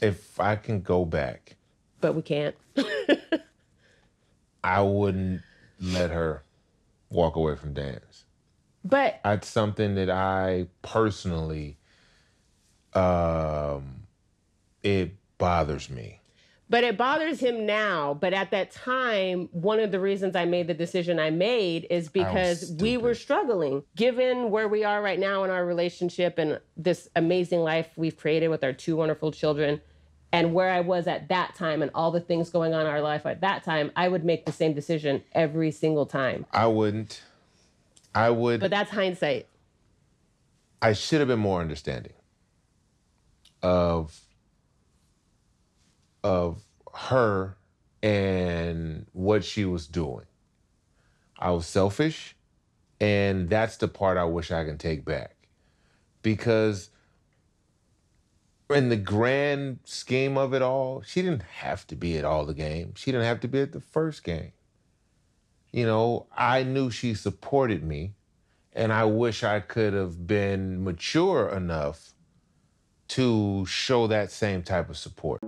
If I can go back. But we can't. I wouldn't let her walk away from dance. But that's something that I personally, it bothers me. But it bothers him now. But at that time, one of the reasons I made the decision I made is because we were struggling. Given where we are right now in our relationship and this amazing life we've created with our two wonderful children, and where I was at that time and all the things going on in our life at that time, I would make the same decision every single time. I wouldn't. I would. But that's hindsight. I should have been more understanding of her and what she was doing. I was selfish, and that's the part I wish I can take back. Because in the grand scheme of it all, she didn't have to be at all the games. She didn't have to be at the first game. You know, I knew she supported me, and I wish I could have been mature enough to show that same type of support.